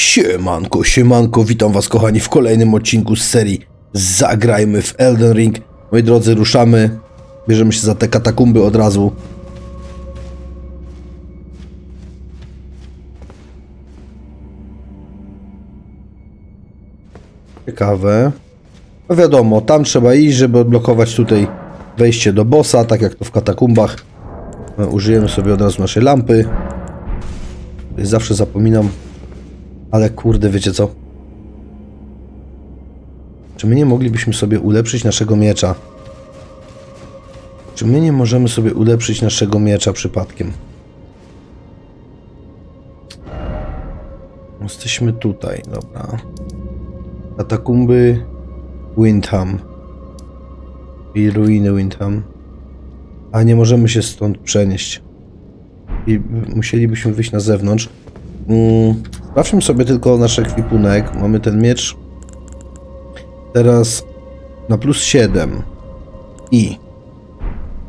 Siemanko, siemanko, witam was kochani w kolejnym odcinku z serii Zagrajmy w Elden Ring. Moi drodzy, ruszamy, bierzemy się za te katakumby od razu. Ciekawe. No wiadomo, tam trzeba iść, żeby odblokować tutaj wejście do bossa, tak jak to w katakumbach. Użyjemy sobie od razu naszej lampy. Zawsze zapominam. Ale kurde, wiecie co? Czy my nie moglibyśmy sobie ulepszyć naszego miecza? Czy my nie możemy sobie ulepszyć naszego miecza przypadkiem? Jesteśmy tutaj, dobra. Katakumby Wyndham. I ruiny Windham. A nie możemy się stąd przenieść. I musielibyśmy wyjść na zewnątrz. Sprawdźmy sobie tylko nasz ekwipunek. Mamy ten miecz. Teraz na +7. I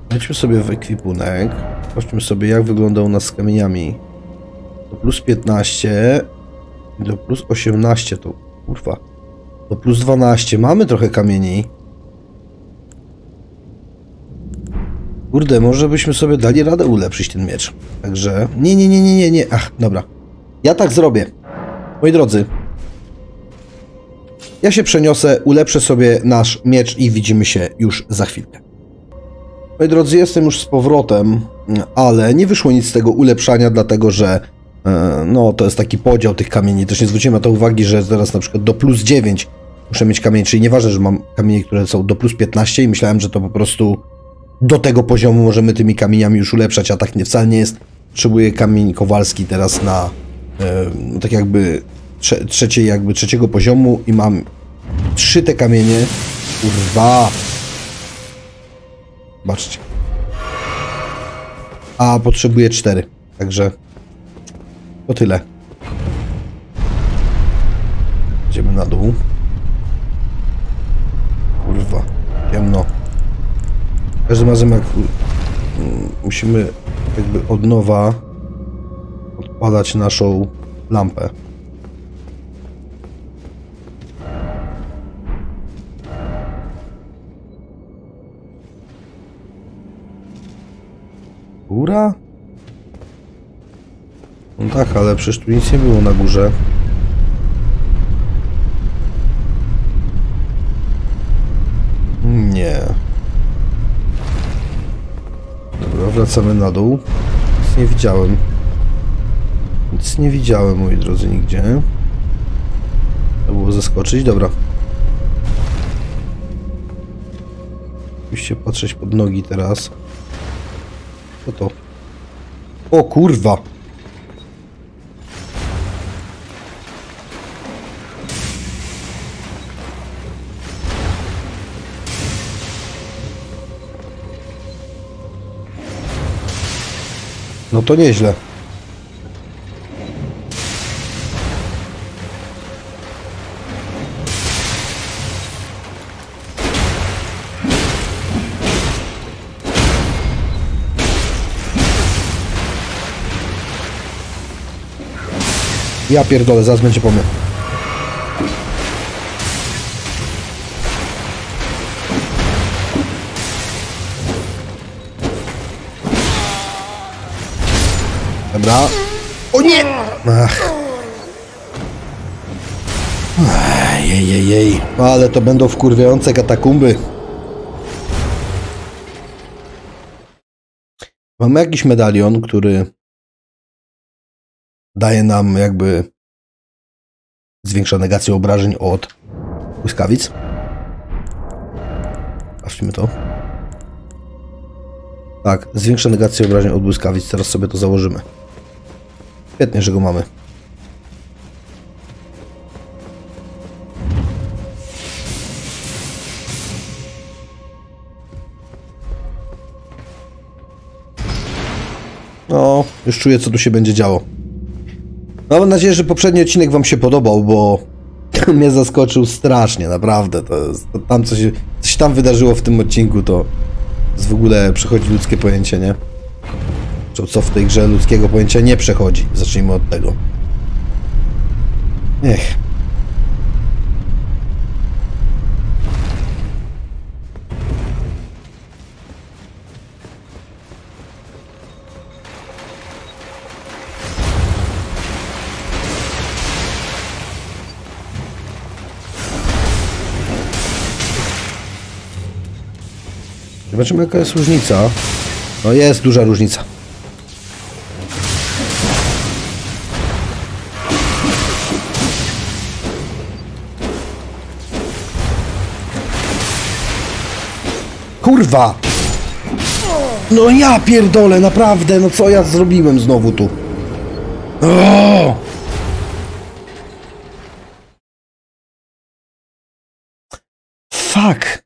wejdźmy sobie w ekwipunek. Sprawdźmy sobie, jak wygląda u nas z kamieniami. Do +15. Do +18 to kurwa. Do +12. Mamy trochę kamieni. Kurde, może byśmy sobie dali radę ulepszyć ten miecz. Także... Nie. Ach, dobra. Ja tak zrobię. Moi drodzy, ja się przeniosę, ulepszę sobie nasz miecz i widzimy się już za chwilkę. Moi drodzy, jestem już z powrotem, ale nie wyszło nic z tego ulepszania, dlatego że no to jest taki podział tych kamieni. Też nie zwróciłem na to uwagi, że teraz na przykład do +9 muszę mieć kamień, czyli nieważne, że mam kamienie, które są do +15 i myślałem, że to po prostu do tego poziomu możemy tymi kamieniami już ulepszać, a tak nie, wcale nie jest. Potrzebuję kamień kowalski teraz na tak jakby trzeciego poziomu i mam 3 te kamienie. Kurwa. Zobaczcie. A potrzebuję 4. Także to tyle. Idziemy na dół. Kurwa. Ciemno. Każdym razem jak musimy jakby od nowa odpalać naszą lampę. Góra? No tak, ale przecież tu nic nie było na górze. Nie. Dobra, wracamy na dół. Nic nie widziałem. Nic nie widziałem, moi drodzy, nigdzie. Trzeba było zaskoczyć, dobra. Musicie patrzeć pod nogi teraz. Co to? O kurwa! No to nieźle. Ja pierdolę, zaraz będzie po mnie. Dobra. O nie! Ach. Jej. Ale to będą wkurwiające katakumby. Mamy jakiś medalion, który daje nam jakby zwiększa negację obrażeń od błyskawic. Sprawdźmy to. Tak, zwiększa negację obrażeń od błyskawic. Teraz sobie to założymy. Świetnie, że go mamy. No, już czuję, co tu się będzie działo. Mam nadzieję, że poprzedni odcinek wam się podobał, bo mnie zaskoczył strasznie, naprawdę. To tam coś tam wydarzyło w tym odcinku, to w ogóle przechodzi ludzkie pojęcie, nie? Co w tej grze ludzkiego pojęcia nie przechodzi. Zacznijmy od tego. Ech. Zobaczymy, jaka jest różnica. No jest duża różnica. Kurwa! No ja pierdolę, naprawdę, no co ja zrobiłem znowu tu? O! Fuck!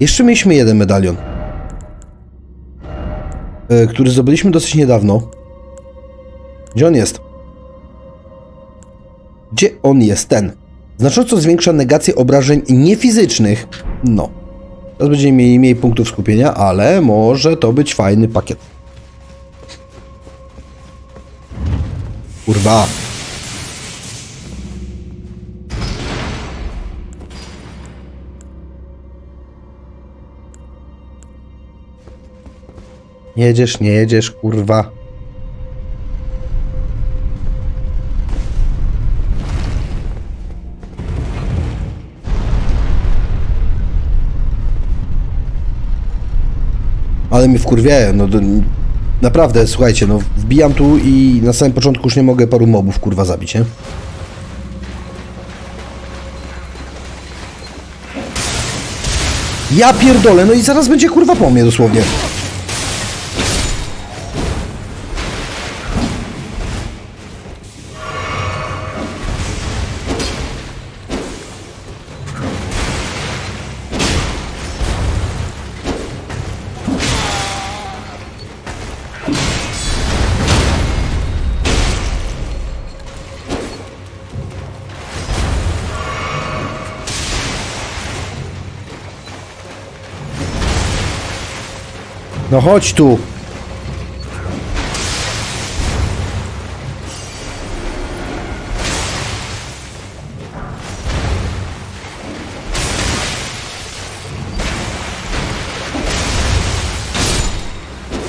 Jeszcze mieliśmy jeden medalion, który zdobyliśmy dosyć niedawno. Gdzie on jest? Gdzie on jest, ten? Znacząco zwiększa negację obrażeń niefizycznych. No. Teraz będziemy mieli mniej punktów skupienia, ale może to być fajny pakiet. Kurwa. Jedziesz, nie jedziesz, kurwa. Ale mi wkurwiają, no naprawdę, słuchajcie, no wbijam tu i na samym początku już nie mogę paru mobów, kurwa, zabić, nie? Ja pierdolę, no i zaraz będzie, kurwa, po mnie dosłownie. No chodź tu.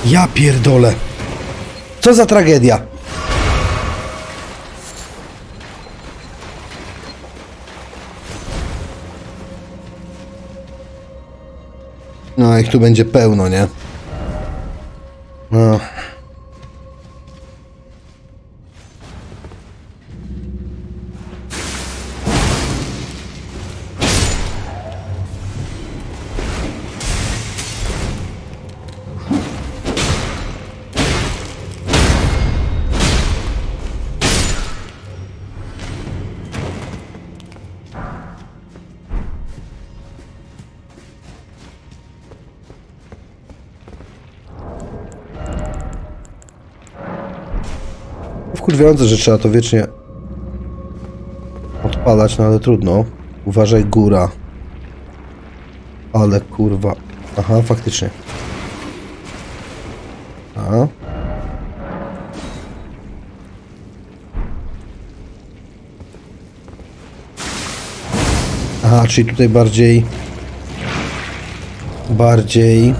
Ja pierdolę. Co za tragedia. No ich tu będzie pełno, nie? No. Wkurwiające, że trzeba to wiecznie odpalać, no ale trudno. Uważaj, góra. Ale kurwa. Aha, faktycznie. A. Aha, czyli tutaj bardziej...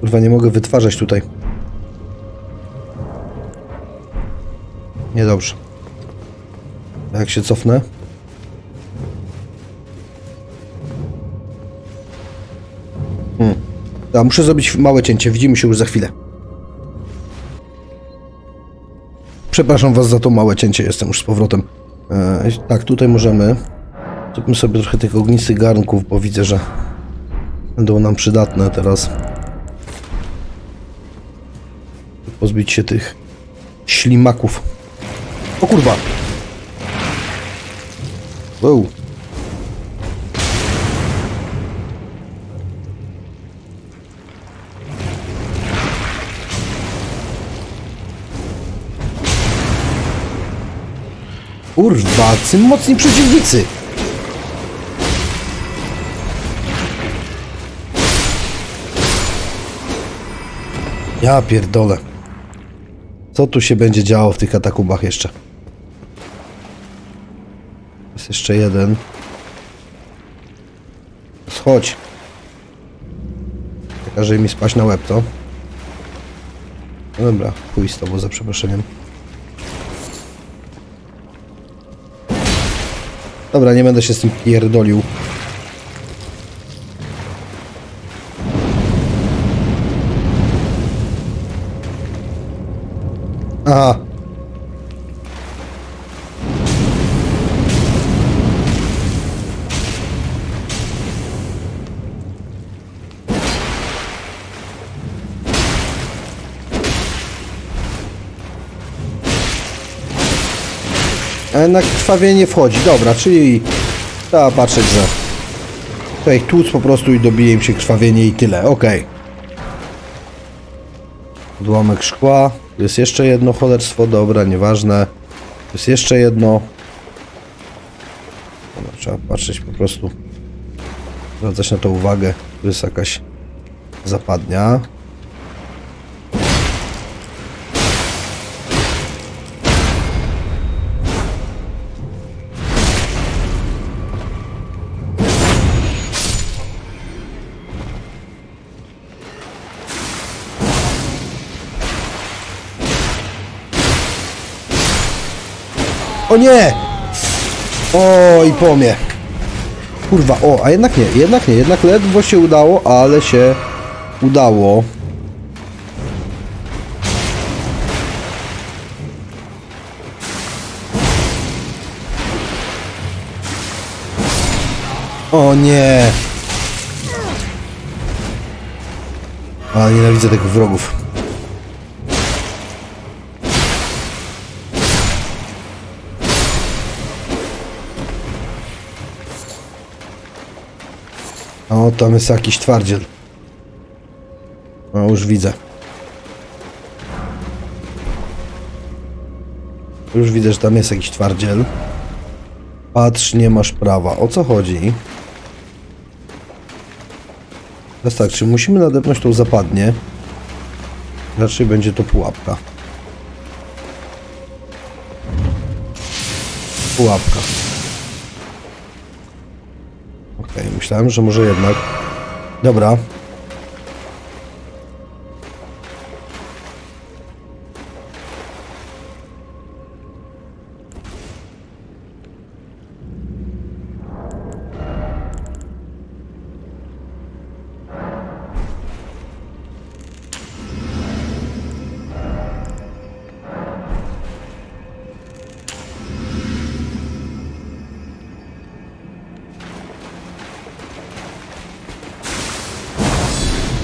Kurwa, nie mogę wytwarzać tutaj. Niedobrze. Jak się cofnę? Ja muszę zrobić małe cięcie. Widzimy się już za chwilę. Przepraszam was za to małe cięcie. Jestem już z powrotem. Tak, tutaj możemy. Zróbmy sobie trochę tych ognistych garnków, bo widzę, że będą nam przydatne teraz. Pozbyć się tych ślimaków. O kurwa! Wow. Kurwa, ci mocni przeciwnicy! Ja pierdolę. Co tu się będzie działo w tych katakumbach jeszcze? Jest jeszcze jeden. Schodź. Każe mi spaść na łeb, to. No dobra, chuj z tobą, za przeproszeniem. Dobra, nie będę się z tym pierdolił. Aha. Na krwawienie wchodzi. Dobra, czyli trzeba patrzeć, że to ich tłuc po prostu i dobije im się krwawienie i tyle. Okej. Odłamek szkła. Jest jeszcze jedno cholerstwo. Dobra, nieważne. Jest jeszcze jedno. Dobra, trzeba patrzeć po prostu. Zwracać na to uwagę. Tu jest jakaś zapadnia. O nie! O, i po mnie. Kurwa, o, a jednak nie, jednak nie, jednak ledwo się udało, ale się udało. O nie! A, nienawidzę tych wrogów. O, tam jest jakiś twardziel. O, już widzę. Już widzę, że tam jest jakiś twardziel. Patrz, nie masz prawa. O co chodzi? Teraz tak, czy musimy nadepnąć tą zapadnię? Raczej będzie to pułapka. Pułapka. Myślałem, że może jednak. Dobra.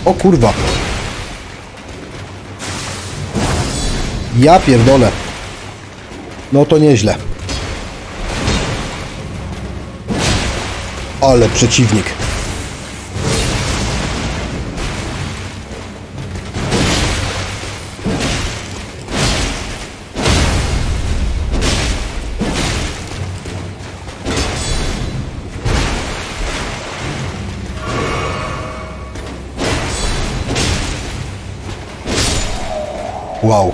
O kurwa. Ja pierdolę. No to nieźle. Ale przeciwnik. Wow.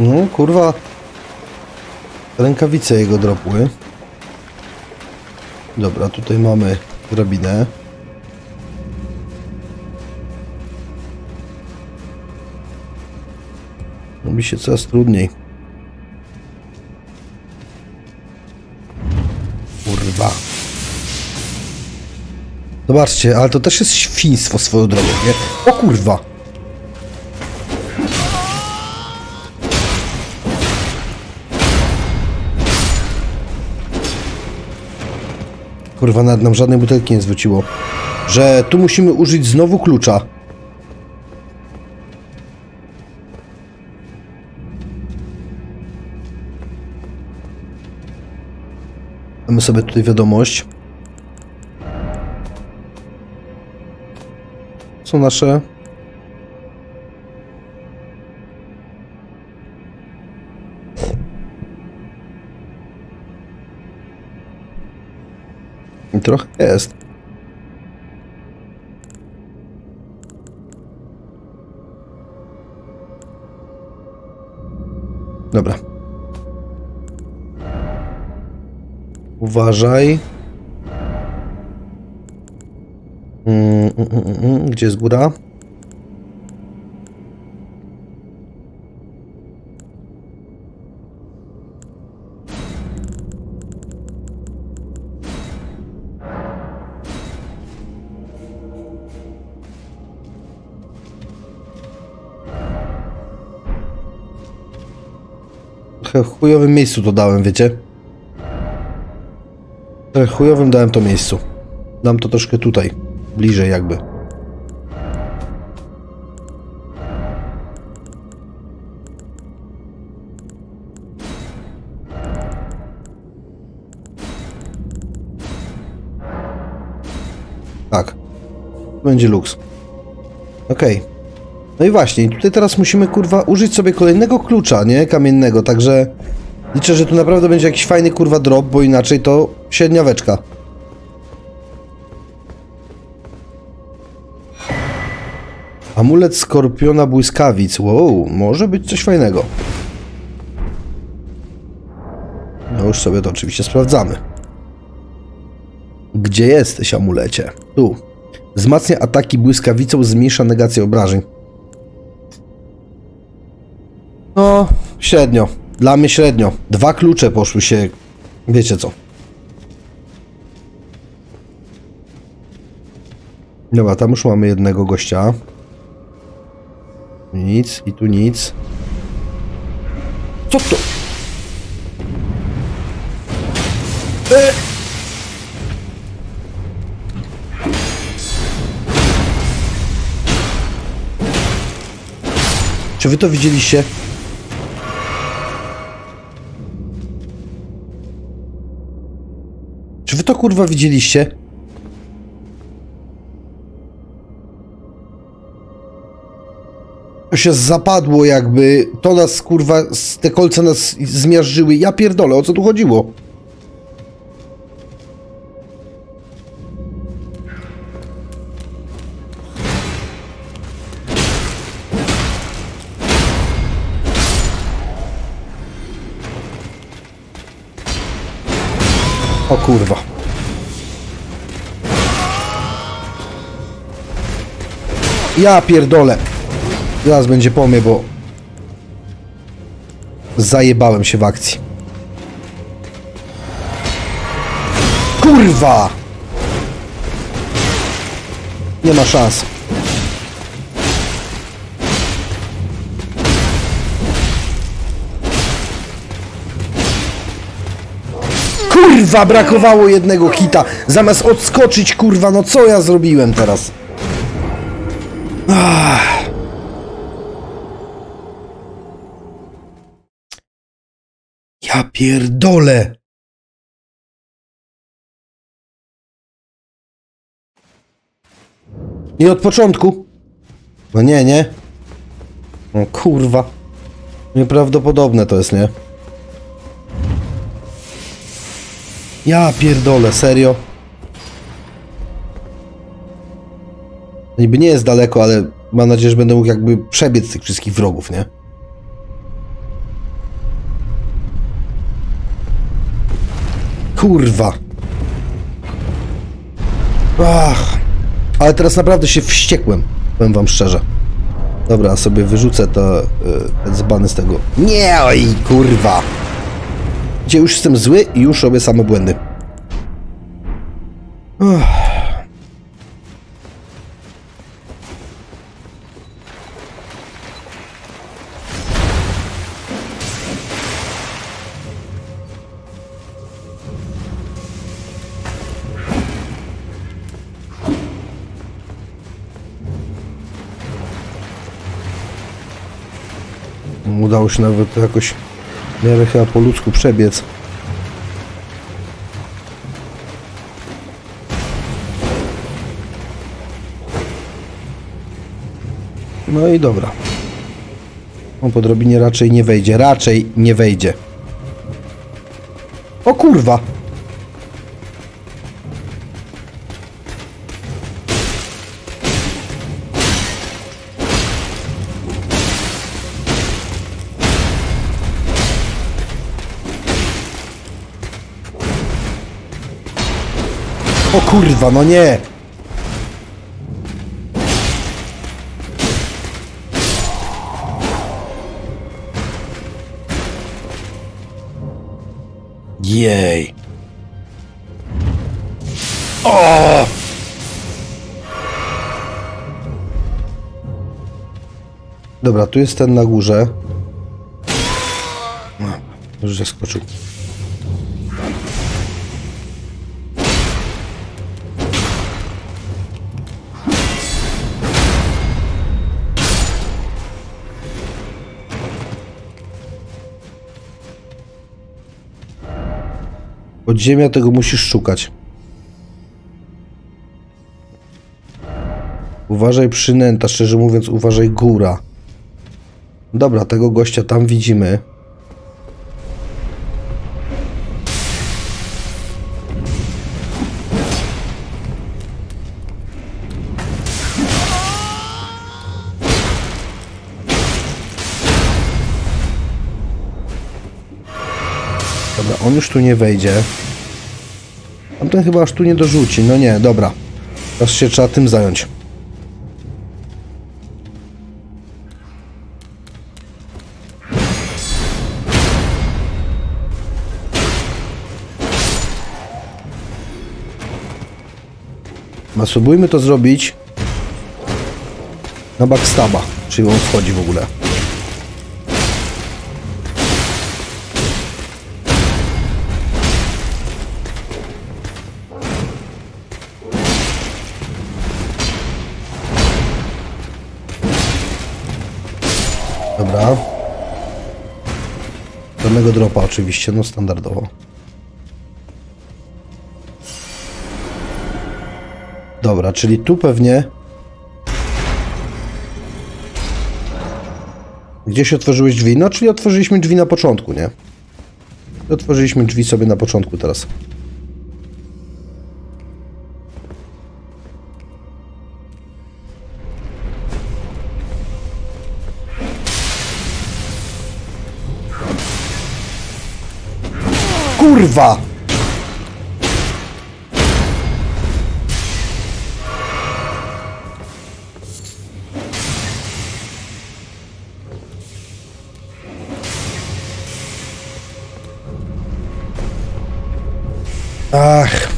No kurwa. Rękawice jego dropły. Dobra, tutaj mamy drabinę. Robi się coraz trudniej. Kurwa. Zobaczcie, ale to też jest świństwo swoją drogą, nie? O kurwa! Kurwa, nad nam żadnej butelki nie zwróciło. Że tu musimy użyć znowu klucza. Mamy sobie tutaj wiadomość. Są nasze trochę jest Dobra. Uważaj. Gdzie jest góra? W chujowym miejscu to dałem, wiecie? W chujowym dałem to miejscu. Dam to troszkę tutaj, bliżej jakby. Tak. Będzie luks. Okej. Okay. No i właśnie, tutaj teraz musimy, kurwa, użyć sobie kolejnego klucza, nie? Kamiennego, także liczę, że tu naprawdę będzie jakiś fajny, kurwa, drop, bo inaczej to średniaweczka. Amulet Skorpiona Błyskawic. Wow, może być coś fajnego. No już sobie to oczywiście sprawdzamy. Gdzie jesteś, amulecie? Tu. Wzmacnia ataki błyskawicą, zmniejsza negację obrażeń. No, średnio. Dla mnie średnio. Dwa klucze poszły się... Wiecie co. Dobra, tam już mamy jednego gościa. Nic i tu nic. Co to? Czy wy to widzieliście? Czy wy to, kurwa, widzieliście? To się zapadło jakby, to nas, kurwa, te kolce nas zmiażdżyły. Ja pierdolę, o co tu chodziło? O kurwa. Ja pierdolę. Zaraz będzie po mnie, bo zajebałem się w akcji. Kurwa! Nie ma szans. Kurwa, brakowało jednego hita. Zamiast odskoczyć, kurwa, no co ja zrobiłem teraz? Ach. Ja pierdolę. I od początku? No nie, nie. No kurwa. Nieprawdopodobne to jest, nie? Ja pierdolę, serio? Niby nie jest daleko, ale mam nadzieję, że będę mógł jakby przebiec tych wszystkich wrogów, nie? Kurwa. Ach. Ale teraz naprawdę się wściekłem, powiem wam szczerze. Dobra, sobie wyrzucę te dzbany z tego. Nie, oj, kurwa. Gdzie już jestem zły i już robię same błędy. Uff. Udało się nawet jakoś... Miałem chyba po ludzku przebiec. No i dobra. On po drobinie raczej nie wejdzie. Raczej nie wejdzie. O kurwa! Kurwa, no nie! Jej! O! Dobra, tu jest ten na górze. No, już zaskoczył. Podziemia, tego musisz szukać. Uważaj przynęta, szczerze mówiąc, uważaj góra. Dobra, tego gościa tam widzimy. Dobra, on już tu nie wejdzie. Tamten chyba aż tu nie dorzuci. No nie, dobra. Teraz się trzeba tym zająć. Spróbujmy to zrobić na backstaba, czyli on wchodzi w ogóle. Dobra. Danego dropa oczywiście, no standardowo. Dobra, czyli tu pewnie... Gdzieś otworzyłeś drzwi? No, czyli otworzyliśmy drzwi na początku, nie? Otworzyliśmy drzwi sobie na początku teraz. Kurwa! Ach.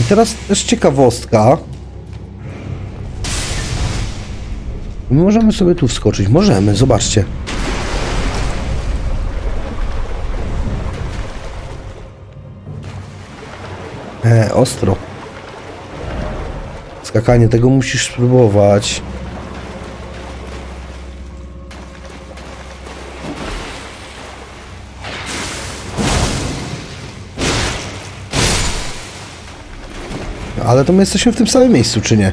I teraz też ciekawostka. My możemy sobie tu wskoczyć. Możemy, zobaczcie. Ostro. Skakanie, tego musisz spróbować. Ale to my jesteśmy w tym samym miejscu, czy nie?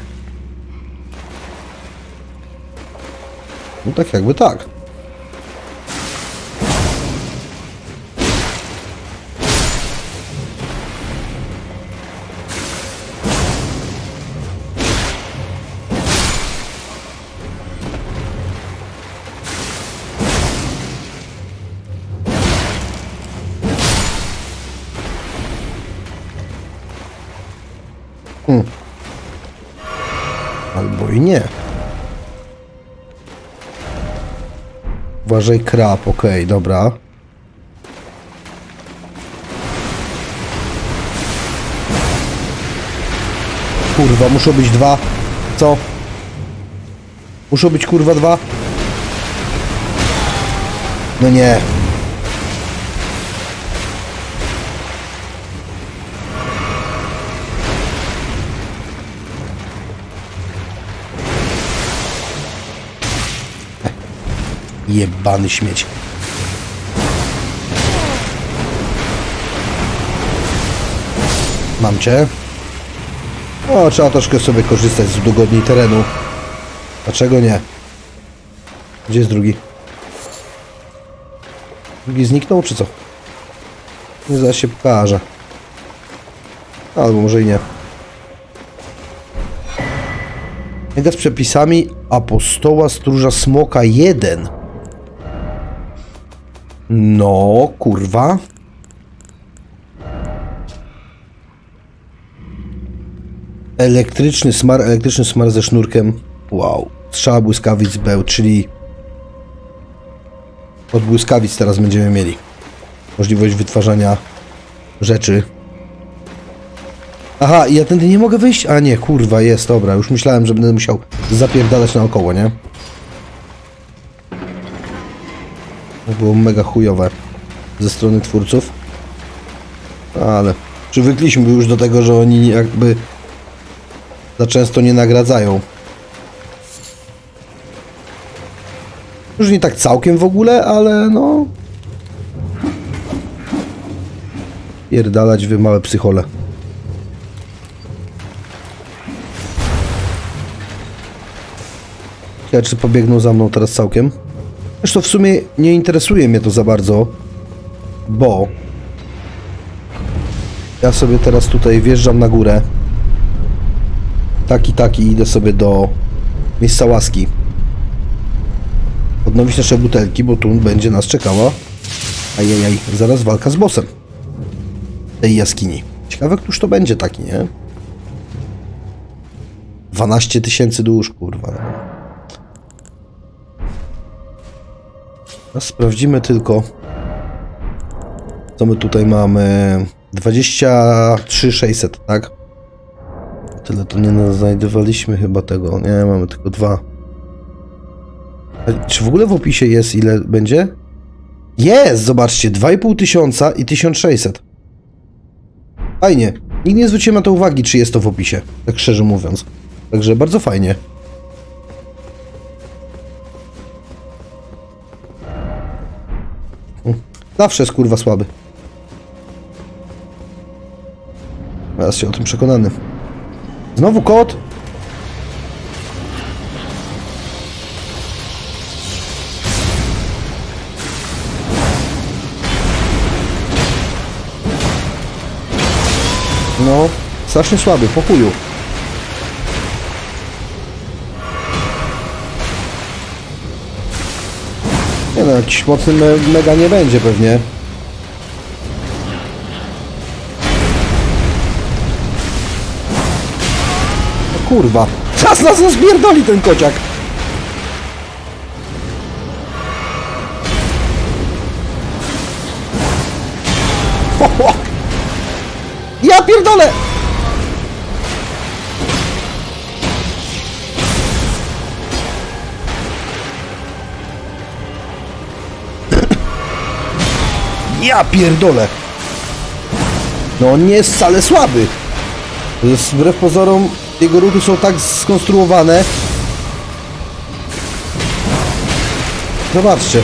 No tak jakby tak. Uważaj, krab, okej, dobra. Kurwa, muszą być dwa. Co? Muszą być kurwa dwa? No nie. Jebany śmieć. Mam cię. O, trzeba troszkę sobie korzystać z udogodnień terenu. Dlaczego nie? Gdzie jest drugi? Drugi zniknął, czy co? Nie, zaraz się pokaże. Albo może i nie. Księga z przepisami Apostoła Stróża Smoka 1. No, kurwa. Elektryczny smar ze sznurkiem. Wow. Strzała błyskawic beł, czyli... Od błyskawic teraz będziemy mieli możliwość wytwarzania rzeczy. Aha, ja tędy nie mogę wyjść? A nie, kurwa, jest, dobra. Już myślałem, że będę musiał zapierdalać naokoło, nie? To było mega chujowe ze strony twórców. Ale przywykliśmy już do tego, że oni jakby za często nie nagradzają. Już nie tak całkiem w ogóle, ale no... Pierdalać wy małe psychole. Ciekawe, czy pobiegną za mną teraz całkiem. Zresztą w sumie nie interesuje mnie to za bardzo, bo... Ja sobie teraz tutaj wjeżdżam na górę. Taki idę sobie do miejsca łaski. Odnowić nasze butelki, bo tu będzie nas czekała... Ajajaj, zaraz walka z bossem. Tej jaskini. Ciekawe, któż to będzie taki, nie? 12 tysięcy dusz, kurwa. Teraz sprawdzimy tylko, co my tutaj mamy. 23 600, tak? Tyle to nie znajdowaliśmy chyba tego. Nie, mamy tylko dwa. Czy w ogóle w opisie jest, ile będzie? Jest! Zobaczcie, 2,5 tysiąca i 1600. Fajnie. Nigdy nie zwróciłem na to uwagi, czy jest to w opisie, tak szczerze mówiąc. Także bardzo fajnie. Zawsze jest, kurwa, słaby. Teraz się o tym przekonany. Znowu kot! No, strasznie słaby, po chuju. Nie no, jakiś mocny mega nie będzie pewnie. No kurwa, czas nas rozpierdoli ten kociak. Ho, ho. Ja pierdolę! Ja pierdolę! No on nie jest wcale słaby. Wbrew pozorom jego ruchy są tak skonstruowane. Zobaczcie.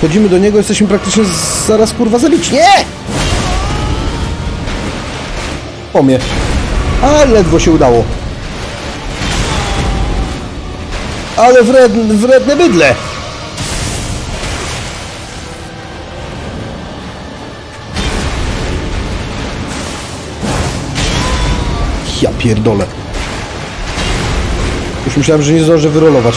Chodzimy do niego, jesteśmy praktycznie zaraz, kurwa, zabić. Nie! Ale ledwo się udało. Ale wredne bydlę. Ja pierdolę. Już myślałem, że nie zdążę wyrolować.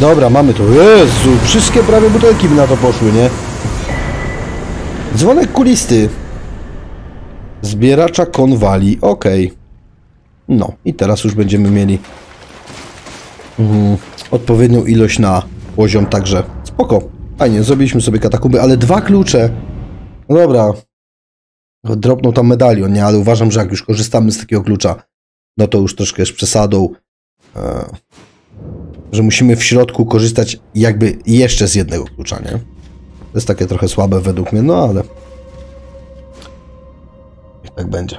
Dobra, mamy to. Jezu, wszystkie prawie butelki by na to poszły, nie? Dzwonek kulisty. Zbieracza konwali. Okej. Okay. No i teraz już będziemy mieli odpowiednią ilość na poziom, także spoko. Fajnie, zrobiliśmy sobie katakumby, ale dwa klucze. No dobra. Dropnął tam medalion, nie? Ale uważam, że jak już korzystamy z takiego klucza, no to już troszkę jest przesadą. Że musimy w środku korzystać jakby jeszcze z jednego klucza, nie? To jest takie trochę słabe według mnie, no ale... I tak będzie.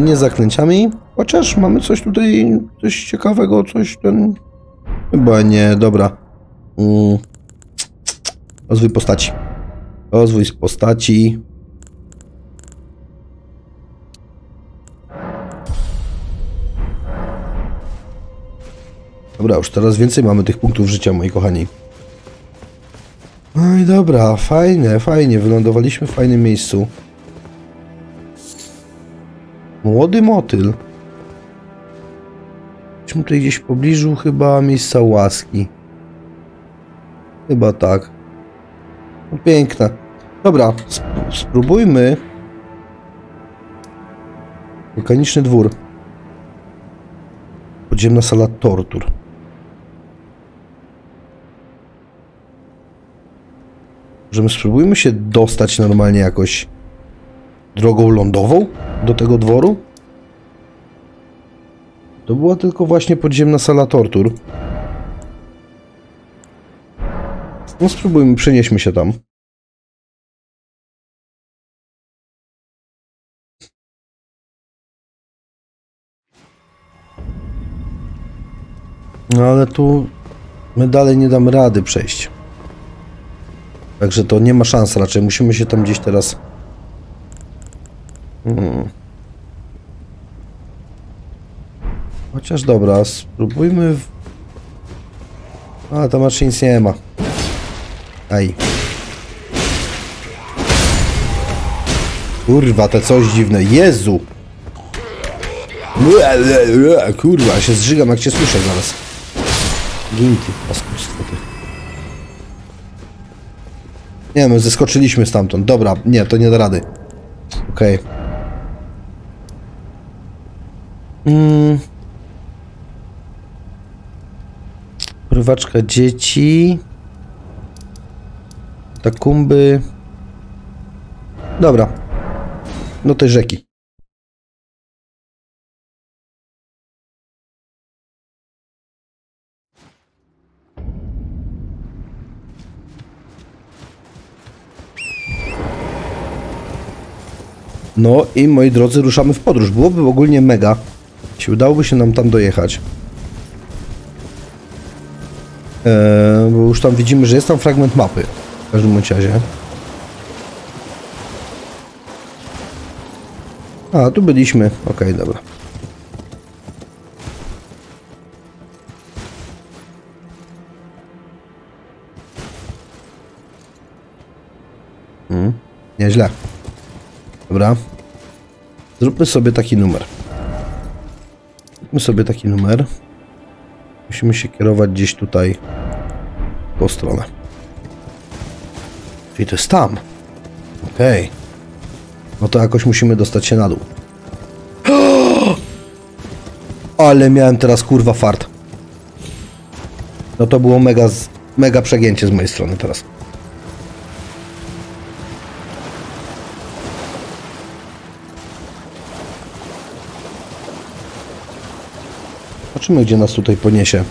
Nie zaklęciami. Chociaż mamy coś tutaj, coś ciekawego, coś ten... Chyba nie, dobra. Rozwój postaci. Rozwój z postaci. Dobra, już teraz więcej mamy tych punktów życia, moi kochani. No i dobra, fajne, fajnie, wylądowaliśmy w fajnym miejscu. Młody motyl. Jesteśmy tutaj gdzieś w pobliżu chyba miejsca łaski. Chyba tak. No, piękne. Dobra, spróbujmy. Wulkaniczny dwór. Podziemna sala tortur. Możemy spróbujmy się dostać normalnie jakoś drogą lądową do tego dworu. To była tylko właśnie podziemna sala tortur. No spróbujmy, przenieśmy się tam. No ale tu my dalej nie damy rady przejść. Także to nie ma szans raczej. Musimy się tam gdzieś teraz... Chociaż dobra, spróbujmy... A, tam raczej nic nie ma. Aj. Kurwa, te coś dziwne. Jezu! Kurwa, się zżygam jak cię słyszę zaraz. Ginty, paskustwo ty. Nie, my zeskoczyliśmy stamtąd. Dobra, nie, to nie da rady. Okej. Żywaczka dzieci. Katakumby. Dobra. Do tej rzeki. No i moi drodzy, ruszamy w podróż. Byłoby ogólnie mega, jeśli udałoby się nam tam dojechać. Bo już tam widzimy, że jest tam fragment mapy. W każdym razie. A, tu byliśmy. Okej, dobra. Nieźle. Dobra. Zróbmy sobie taki numer. Zróbmy sobie taki numer. Musimy się kierować gdzieś tutaj po stronę. Czyli to jest tam. Okej. No to jakoś musimy dostać się na dół. Ale miałem teraz kurwa fart. No to było mega, mega przegięcie z mojej strony teraz. Zobaczymy, gdzie nas tutaj poniesie.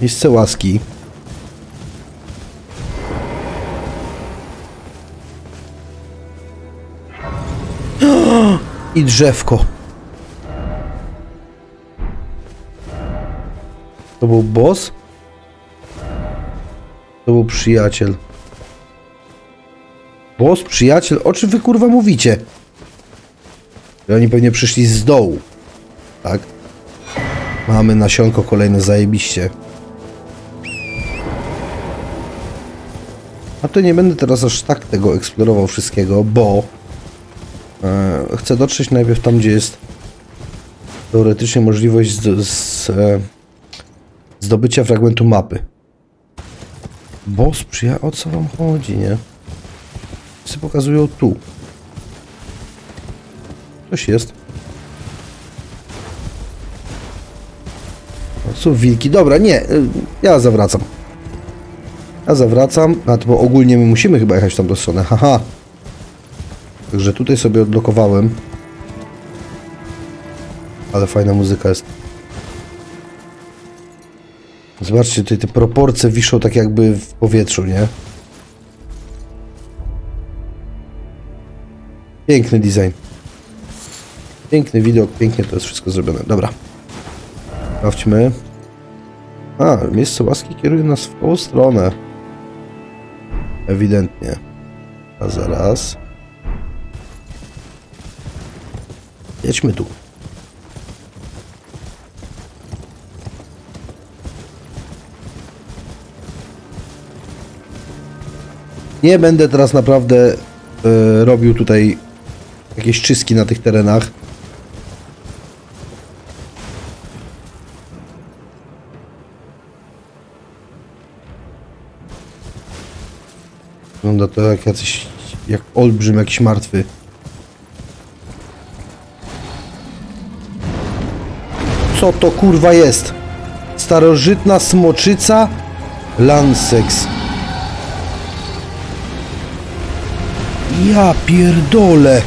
Miejsce łaski. I drzewko. To był boss? To był przyjaciel. Boss, przyjaciel? O czym wy kurwa mówicie? I oni pewnie przyszli z dołu. Tak? Mamy nasionko kolejne, zajebiście. A to nie będę teraz aż tak tego eksplorował wszystkiego, bo chcę dotrzeć najpierw tam, gdzie jest teoretycznie możliwość zdobycia fragmentu mapy. Boss, o co wam chodzi, nie? Wszyscy pokazują tu. Ktoś jest. O co, wilki? Dobra, nie, ja zawracam. Ja zawracam, a to bo ogólnie my musimy chyba jechać tam do stronę, haha. Także tutaj sobie odblokowałem. Ale fajna muzyka jest. Zobaczcie, tutaj te proporcje wiszą tak jakby w powietrzu, nie? Piękny design. Piękny widok, pięknie to jest wszystko zrobione. Dobra. Sprawdźmy. A, miejsce łaski kieruje nas w tą stronę. Ewidentnie. A zaraz. Jedźmy tu. Nie będę teraz naprawdę robił tutaj jakieś czystki na tych terenach. Wygląda to jak jacyś, jak olbrzym, jakiś martwy. Co to kurwa jest? Starożytna Smoczyca? Lansseax. Ja pierdolę.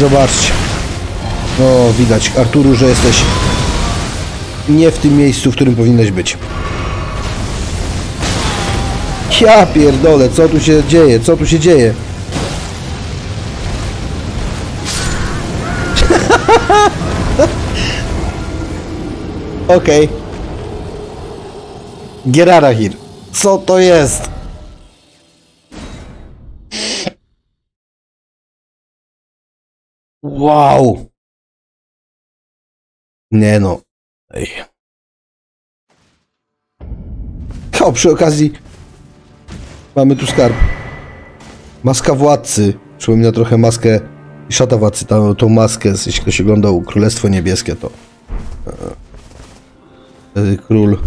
Zobaczcie. No widać, Arturu, że jesteś nie w tym miejscu, w którym powinieneś być. Ja pierdolę, co tu się dzieje? Co tu się dzieje? Okej. Gerarahir. Co to jest? Wow. Nie no. Ej. O, przy okazji mamy tu skarb. Maska Władcy. Przypomina trochę maskę i szata władcy. Tą maskę, jeśli ktoś oglądał Królestwo Niebieskie, to wtedy król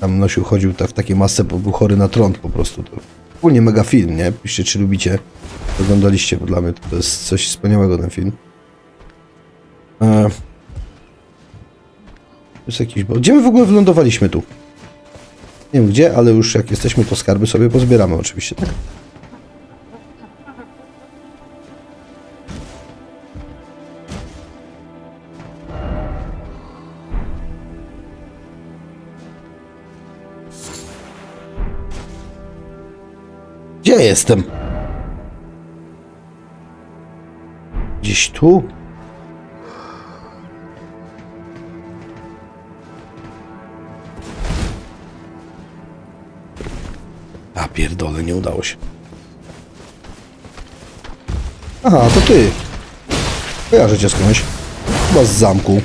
tam nosił, chodził w takiej masce, bo był chory na trąd po prostu. To ogólnie mega film, nie? Piszcie, czy lubicie, oglądaliście, bo dla mnie to jest coś wspaniałego, ten film. Jest jakiś... Gdzie my w ogóle wylądowaliśmy tu? Nie wiem gdzie, ale już jak jesteśmy, to skarby sobie pozbieramy oczywiście, tak? Gdzie jestem? Gdzieś tu? A pierdolę, nie udało się. Aha, to ty. Kojarzę cię skądś. Chyba z zamku.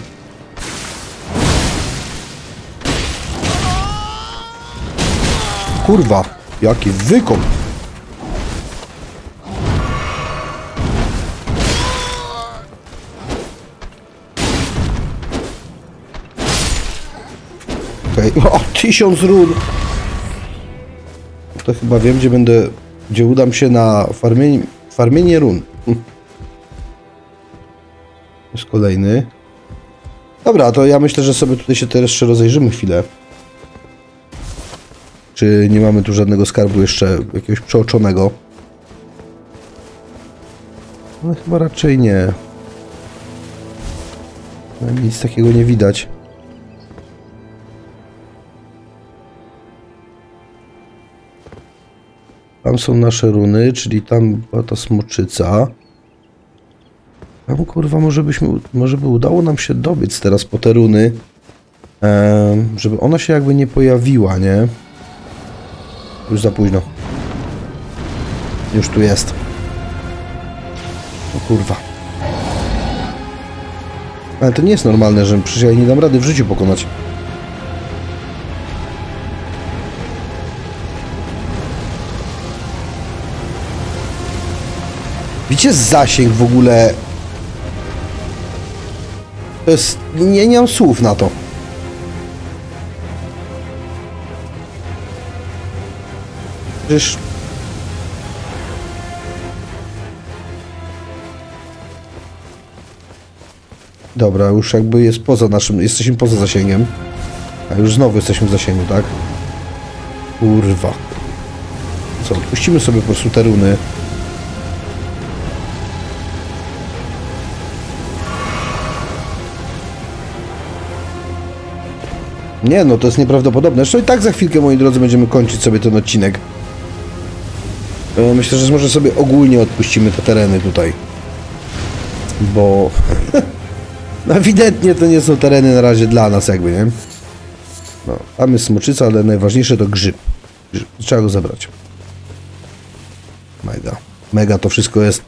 Kurwa, jaki wykop. Okej, okay. O, 1000 run. To chyba wiem, gdzie będę, gdzie udam się na farmienie run. Jest kolejny. Dobra, to ja myślę, że sobie tutaj się teraz jeszcze rozejrzymy chwilę. Czy nie mamy tu żadnego skarbu jeszcze jakiegoś przeoczonego? No chyba raczej nie. Nic takiego nie widać. Tam są nasze runy, czyli tam była ta smoczyca. Tam kurwa może by udało nam się dobiec teraz po te runy. Żeby ona się jakby nie pojawiła, nie? Już za późno. Już tu jest. O kurwa. Ale to nie jest normalne, że przecież ja jej nie dam rady w życiu pokonać. Widzicie zasięg w ogóle? To jest... Nie mam słów na to. Przecież... Dobra, już jakby jest poza naszym... Jesteśmy poza zasięgiem. A już znowu jesteśmy w zasięgu, tak? Kurwa. Co, odpuścimy sobie po prostu te runy. Nie no, to jest nieprawdopodobne. Zresztą i tak za chwilkę, moi drodzy, będziemy kończyć sobie ten odcinek. Myślę, że może sobie ogólnie odpuścimy te tereny tutaj. Bo No ewidentnie to nie są tereny na razie dla nas jakby, nie? No, tam jest smoczyca, ale najważniejsze to grzyb. Trzeba go zebrać. Mega. Mega to wszystko jest.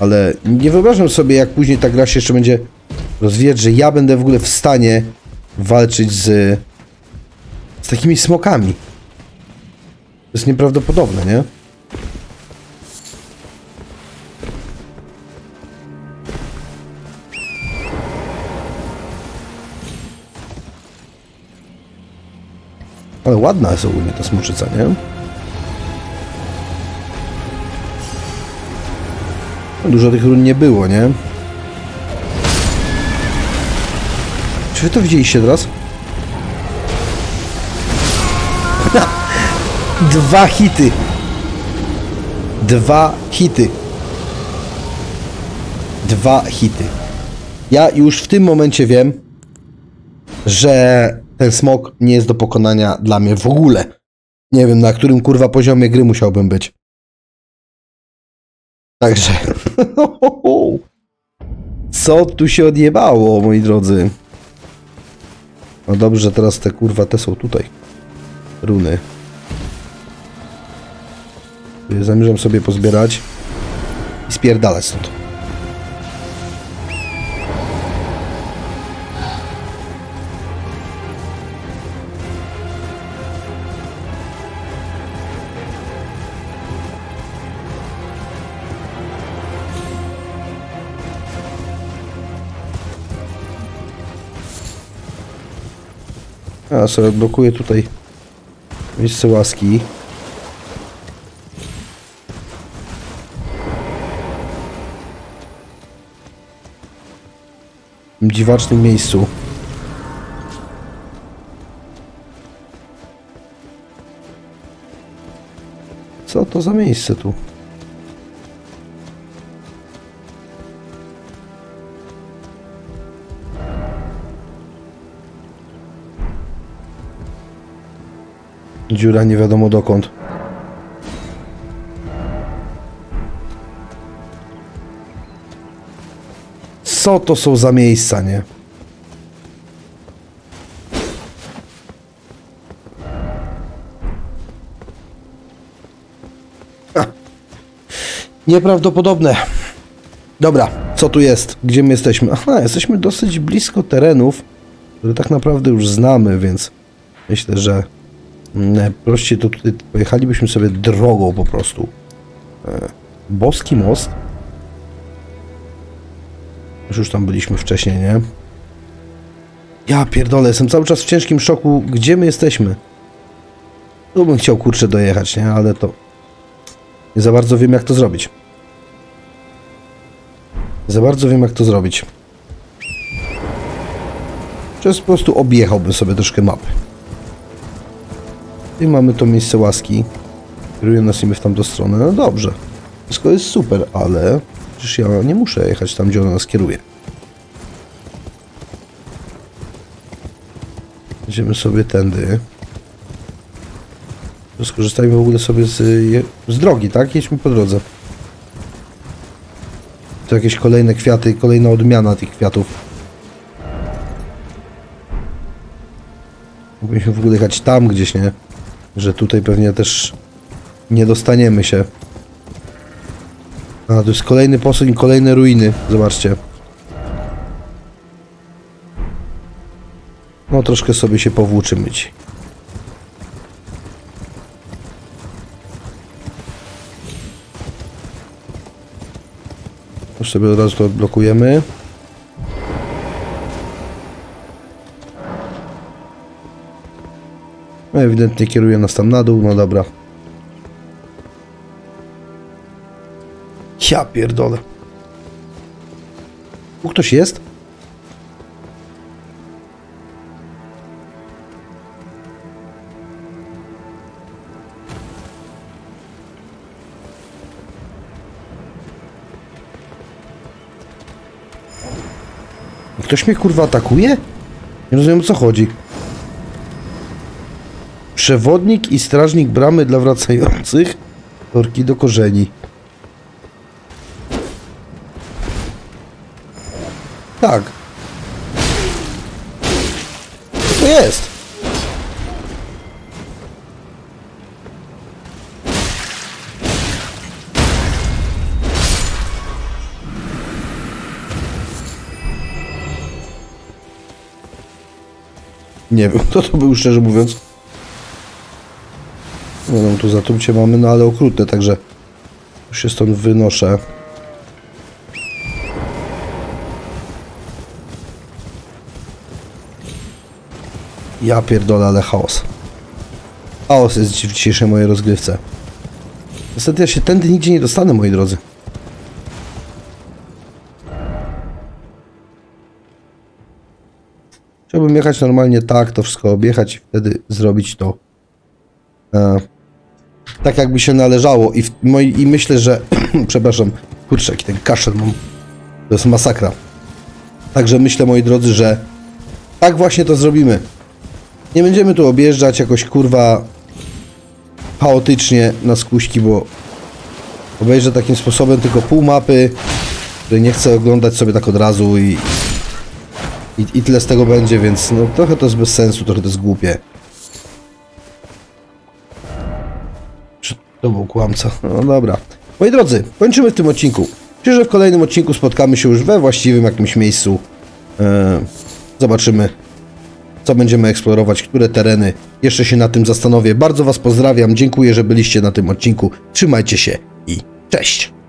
Ale nie wyobrażam sobie, jak później ta gra się jeszcze będzie rozwijać, że ja będę w ogóle w stanie walczyć z takimi smokami. To jest nieprawdopodobne, nie? Ale ładna jest ogólnie ta smoczyca, nie? Dużo tych run nie było, nie? Czy wy to widzieliście teraz? Dwa hity! Dwa hity! Dwa hity! Ja już w tym momencie wiem, że ten smok nie jest do pokonania dla mnie w ogóle. Nie wiem, na którym kurwa poziomie gry musiałbym być. Także... Co tu się odjebało, moi drodzy? No dobrze, że teraz te kurwa te są tutaj. Runy. Zamierzam sobie pozbierać i spierdalać stąd. A sobie odblokuję tutaj miejsce łaski. W dziwacznym miejscu. Co to za miejsce tu? Dziura nie wiadomo dokąd. Co to są za miejsca, nie? Ha. Nieprawdopodobne. Dobra, co tu jest? Gdzie my jesteśmy? Aha, jesteśmy dosyć blisko terenów, które tak naprawdę już znamy, więc myślę, że prościej to tutaj pojechalibyśmy sobie drogą po prostu. Boski Most. Już tam byliśmy wcześniej, nie? Ja pierdolę, jestem cały czas w ciężkim szoku, gdzie my jesteśmy. Tu bym chciał, kurczę, dojechać, nie? Ale to... Nie za bardzo wiem, jak to zrobić. Nie za bardzo wiem, jak to zrobić. Przez po prostu objechałbym sobie troszkę mapy. I mamy to miejsce łaski. Kieruje nas niby w tamtą stronę. No dobrze. Wszystko jest super, ale... Przecież ja nie muszę jechać tam, gdzie ona nas kieruje. Idziemy sobie tędy. Skorzystajmy w ogóle sobie z drogi, tak? Jedźmy po drodze. To jakieś kolejne kwiaty, kolejna odmiana tych kwiatów. Mogliśmy w ogóle jechać tam gdzieś, nie? Że tutaj pewnie też nie dostaniemy się. A, to jest kolejny posąg i kolejne ruiny. Zobaczcie. No, troszkę sobie się powłóczymy ci. Już sobie od razu to odblokujemy. No, ewidentnie kieruje nas tam na dół. No dobra. Ja pierdolę. Tu ktoś jest? Ktoś mnie kurwa atakuje? Nie rozumiem, o co chodzi. Przewodnik i strażnik bramy dla wracających. Orki do korzeni. Tak. to jest? Nie wiem, kto to był, szczerze mówiąc. No, no tu zatrucie mamy, no ale okrutne, także już się stąd wynoszę. Ja pierdolę, ale chaos. Chaos jest w dzisiejszej mojej rozgrywce. Niestety ja się tędy nigdzie nie dostanę, moi drodzy. Chciałbym jechać normalnie tak, to wszystko objechać i wtedy zrobić to tak, jakby się należało. I myślę, że... przepraszam, kurczę, jaki ten kaszel mam. To jest masakra. Także myślę, moi drodzy, że tak właśnie to zrobimy. Nie będziemy tu objeżdżać jakoś, kurwa, chaotycznie na skuśki, bo obejrzę takim sposobem tylko pół mapy, której nie chcę oglądać sobie tak od razu i tyle z tego będzie, więc no trochę to jest bez sensu, trochę to jest głupie. Czy to był kłamca? No dobra. Moi drodzy, kończymy w tym odcinku. Myślę, że w kolejnym odcinku spotkamy się już we właściwym jakimś miejscu. Zobaczymy, co będziemy eksplorować, które tereny. Jeszcze się na tym zastanowię. Bardzo Was pozdrawiam. Dziękuję, że byliście na tym odcinku. Trzymajcie się i cześć!